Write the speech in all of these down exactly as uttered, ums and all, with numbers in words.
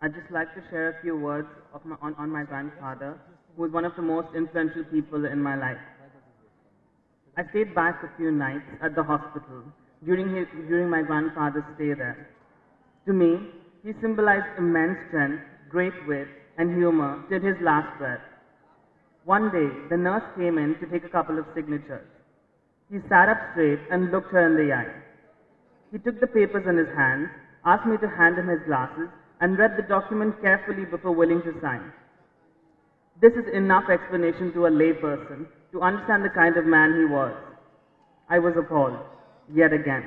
I'd just like to share a few words of my, on, on my grandfather, who was one of the most influential people in my life. I stayed back a few nights at the hospital during, his, during my grandfather's stay there. To me, he symbolized immense strength, great wit, and humor till his last breath. One day, the nurse came in to take a couple of signatures. He sat up straight and looked her in the eye. He took the papers in his hands, asked me to hand him his glasses, and read the document carefully before willing to sign. This is enough explanation to a layperson to understand the kind of man he was. I was appalled, yet again.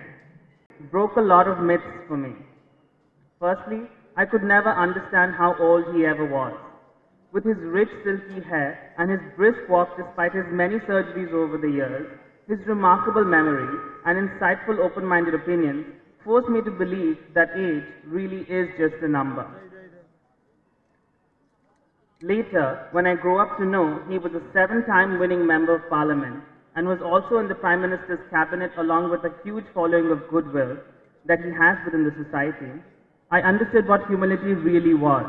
It broke a lot of myths for me. Firstly, I could never understand how old he ever was. With his rich silky hair and his brisk walk despite his many surgeries over the years, his remarkable memory and insightful open-minded opinions forced me to believe that age really is just a number. Later, when I grew up to know he was a seven-time winning member of parliament and was also in the Prime Minister's cabinet along with a huge following of goodwill that he has within the society, I understood what humility really was,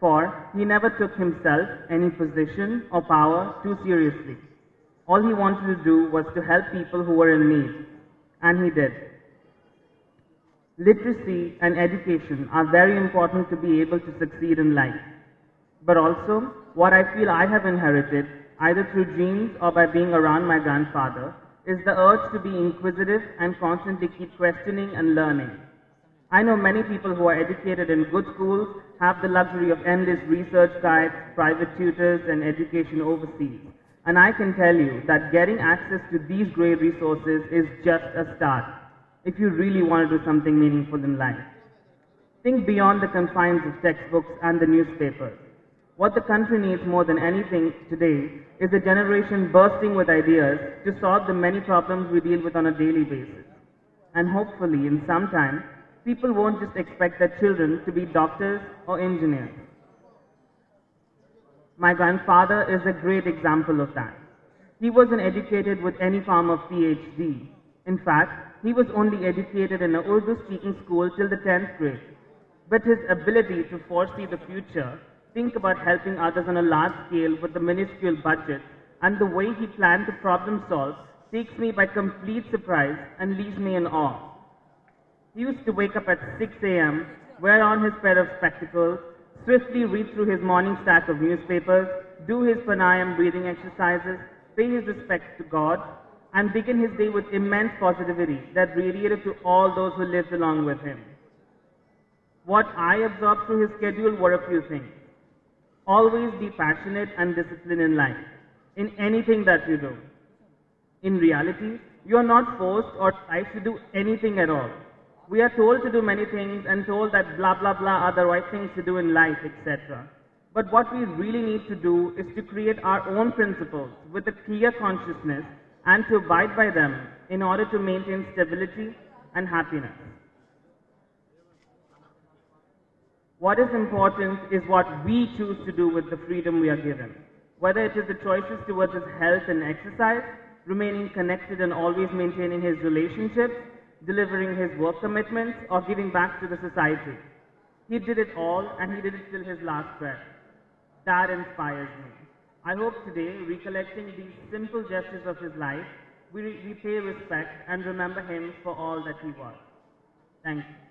for he never took himself, any position or power too seriously. All he wanted to do was to help people who were in need, and he did. Literacy and education are very important to be able to succeed in life, but also what I feel I have inherited, either through genes or by being around my grandfather, is the urge to be inquisitive and constantly keep questioning and learning. I know many people who are educated in good schools have the luxury of endless research guides, private tutors, and education overseas. And I can tell you that getting access to these great resources is just a start, if you really want to do something meaningful in life. Think beyond the confines of textbooks and the newspapers. What the country needs more than anything today is a generation bursting with ideas to solve the many problems we deal with on a daily basis. And hopefully, in some time, people won't just expect their children to be doctors or engineers. My grandfather is a great example of that. He wasn't educated with any form of P H D. In fact, he was only educated in an Urdu-speaking school till the tenth grade. But his ability to foresee the future, think about helping others on a large scale with the minuscule budget, and the way he planned to problem solve takes me by complete surprise and leaves me in awe. He used to wake up at six A M, wear on his pair of spectacles, swiftly read through his morning stack of newspapers, do his pranayam breathing exercises, pay his respects to God, and begin his day with immense positivity that radiated to all those who lived along with him. What I absorbed through his schedule were a few things. Always be passionate and disciplined in life, in anything that you do. In reality, you are not forced or tried to do anything at all. We are told to do many things and told that blah, blah, blah are the right things to do in life, et cetera. But what we really need to do is to create our own principles with a clear consciousness and to abide by them in order to maintain stability and happiness. What is important is what we choose to do with the freedom we are given, whether it is the choices towards his health and exercise, remaining connected and always maintaining his relationships, delivering his work commitments, or giving back to the society. He did it all, and he did it till his last breath. That inspires me. I hope today, recollecting these simple gestures of his life, we, we pay respect and remember him for all that he was. Thank you.